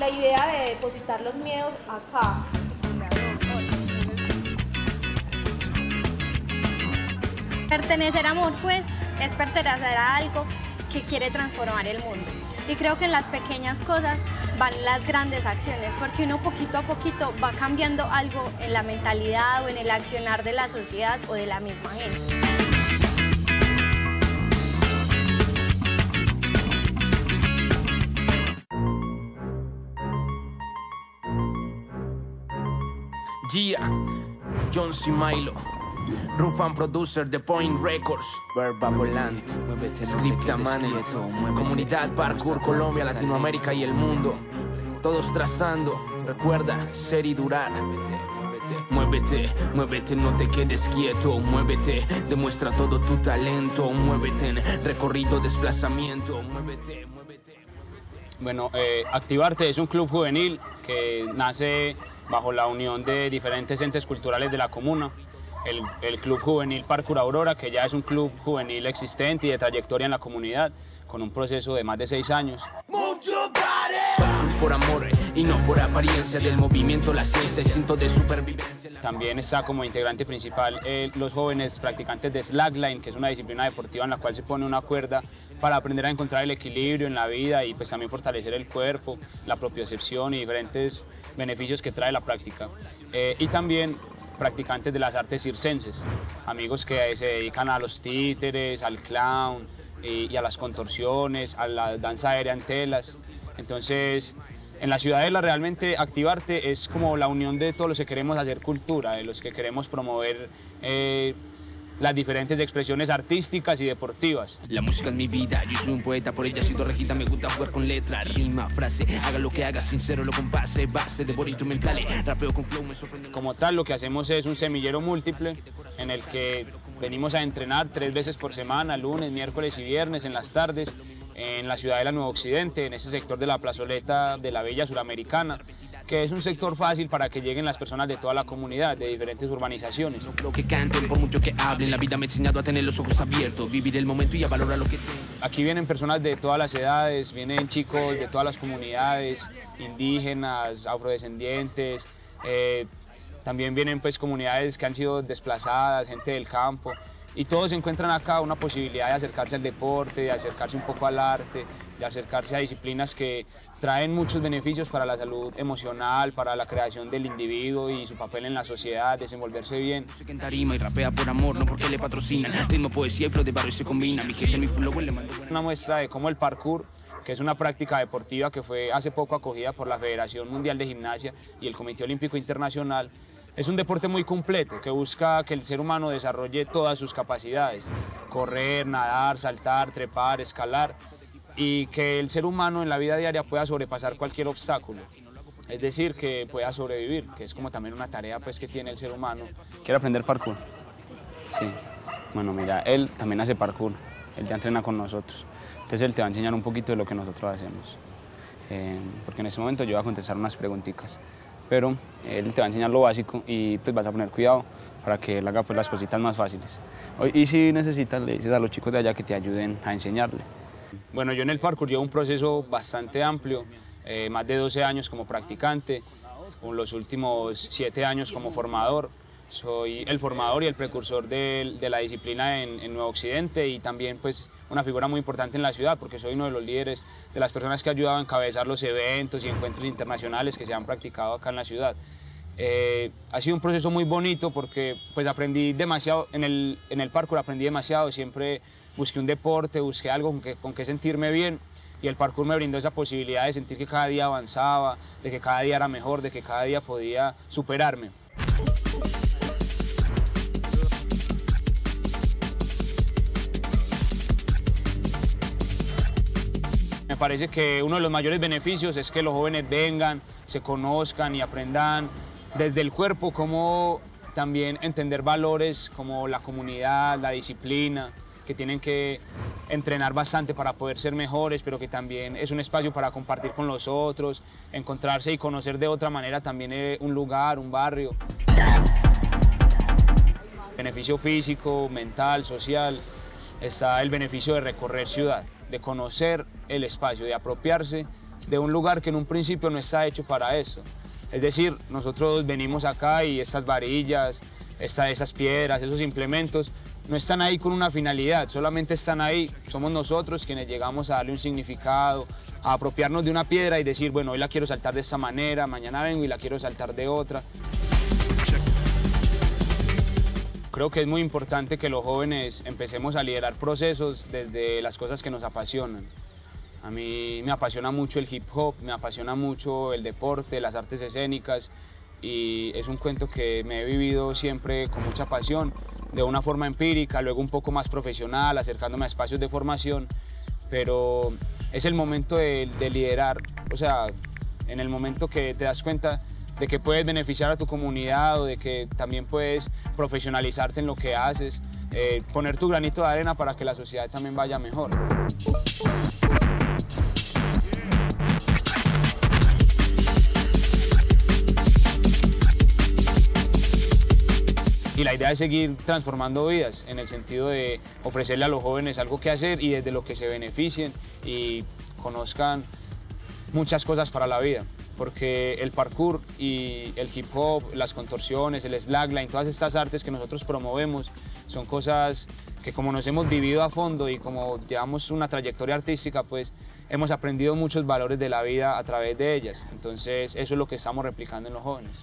la idea de depositar los miedos acá. Pertenecer a Amor, pues, es pertenecer a algo que quiere transformar el mundo. Y creo que en las pequeñas cosas van las grandes acciones, porque uno poquito a poquito va cambiando algo en la mentalidad o en el accionar de la sociedad o de la misma gente. Gia, John C. Milo, Rufan, producer de Point Records, Verba Volant, Scripta mani, Comunidad Parkour Colombia, Latinoamérica y el mundo. Todos trazando, recuerda, ser y durar. Muévete, muévete, no te quedes quieto. Muévete, demuestra todo tu talento. Muévete, recorrido, desplazamiento. Muévete, muévete, muévete. Bueno, Activarte es un club juvenil que nace bajo la unión de diferentes entes culturales de la comuna, el Club Juvenil Parkour Aurora, que ya es un club juvenil existente y de trayectoria en la comunidad, con un proceso de más de 6 años. Por amor y no por apariencia del movimiento, la ciencia, el cinto de supervivencia. También está como integrante principal los jóvenes practicantes de Slackline, que es una disciplina deportiva en la cual se pone una cuerda para aprender a encontrar el equilibrio en la vida y pues también fortalecer el cuerpo, la propiocepción y diferentes beneficios que trae la práctica. Y también practicantes de las artes circenses, amigos que se dedican a los títeres, al clown y a las contorsiones, a la danza aérea en telas. Entonces, en la ciudadela realmente Activarte es como la unión de todos los que queremos hacer cultura, de los que queremos promover las diferentes expresiones artísticas y deportivas. La música es mi vida, yo soy un poeta, por ella sido regida, me gusta jugar con letra, rima, frase, haga lo que haga, sincero, lo compase, base, devoro instrumentales, rapeo con flow, me sorprende. Como tal, lo que hacemos es un semillero múltiple en el que venimos a entrenar 3 veces por semana, lunes, miércoles y viernes, en las tardes, en la ciudadela Nuevo Occidente, en ese sector de la Plazoleta de la Bella Suramericana, que es un sector fácil para que lleguen las personas de toda la comunidad, de diferentes urbanizaciones. Aquí vienen personas de todas las edades, vienen chicos de todas las comunidades, indígenas, afrodescendientes, también vienen pues comunidades que han sido desplazadas, gente del campo, y todos encuentran acá una posibilidad de acercarse al deporte, de acercarse un poco al arte, de acercarse a disciplinas que traen muchos beneficios para la salud emocional, para la creación del individuo y su papel en la sociedad, desenvolverse bien. Una muestra de cómo el parkour, que es una práctica deportiva que fue hace poco acogida por la Federación Mundial de Gimnasia y el Comité Olímpico Internacional, es un deporte muy completo que busca que el ser humano desarrolle todas sus capacidades: correr, nadar, saltar, trepar, escalar, y que el ser humano en la vida diaria pueda sobrepasar cualquier obstáculo. Es decir, que pueda sobrevivir, que es como también una tarea pues, que tiene el ser humano. ¿Quiere aprender parkour? Sí. Bueno, mira, él también hace parkour, él ya entrena con nosotros. Entonces él te va a enseñar un poquito de lo que nosotros hacemos. Porque en este momento yo voy a contestar unas preguntitas, pero él te va a enseñar lo básico y pues vas a poner cuidado para que él haga pues, las cositas más fáciles. Y si necesitas, le dices a los chicos de allá que te ayuden a enseñarle. Bueno, yo en el parkour llevo un proceso bastante amplio, más de 12 años como prpracticante, con los últimos 7 años como formador. Soy el formador y el precursor de la disciplina en Nuevo Occidente y también pues, una figura muy importante en la ciudad porque soy uno de los líderes de las personas que ha ayudado a encabezar los eventos y encuentros internacionales que se han practicado acá en la ciudad. Ha sido un proceso muy bonito porque pues, aprendí demasiado, en el parkour aprendí demasiado, siempre busqué un deporte, busqué algo con que sentirme bien y el parkour me brindó esa posibilidad de sentir que cada día avanzaba, de que cada día era mejor, de que cada día podía superarme. Me parece que uno de los mayores beneficios es que los jóvenes vengan, se conozcan y aprendan desde el cuerpo cómo también entender valores como la comunidad, la disciplina, que tienen que entrenar bastante para poder ser mejores, pero que también es un espacio para compartir con los otros, encontrarse y conocer de otra manera también un lugar, un barrio. Beneficio físico, mental, social, está el beneficio de recorrer ciudad, de conocer el espacio, de apropiarse de un lugar que en un principio no está hecho para eso. Es decir, nosotros venimos acá y estas varillas, esas piedras, esos implementos, no están ahí con una finalidad, solamente están ahí. Somos nosotros quienes llegamos a darle un significado, a apropiarnos de una piedra y decir, bueno, hoy la quiero saltar de esta manera, mañana vengo y la quiero saltar de otra. Creo que es muy importante que los jóvenes empecemos a liderar procesos desde las cosas que nos apasionan. A mí me apasiona mucho el hip hop, me apasiona mucho el deporte, las artes escénicas, y es un cuento que me he vivido siempre con mucha pasión, de una forma empírica, luego un poco más profesional, acercándome a espacios de formación, pero es el momento de liderar, o sea, en el momento que te das cuenta de que puedes beneficiar a tu comunidad o de que también puedes profesionalizarte en lo que haces, poner tu granito de arena para que la sociedad también vaya mejor. Y la idea es seguir transformando vidas en el sentido de ofrecerle a los jóvenes algo que hacer y desde lo que se beneficien y conozcan muchas cosas para la vida. Porque el parkour y el hip hop, las contorsiones, el slackline, todas estas artes que nosotros promovemos son cosas que como nos hemos vivido a fondo y como llevamos una trayectoria artística, pues hemos aprendido muchos valores de la vida a través de ellas. Entonces eso es lo que estamos replicando en los jóvenes.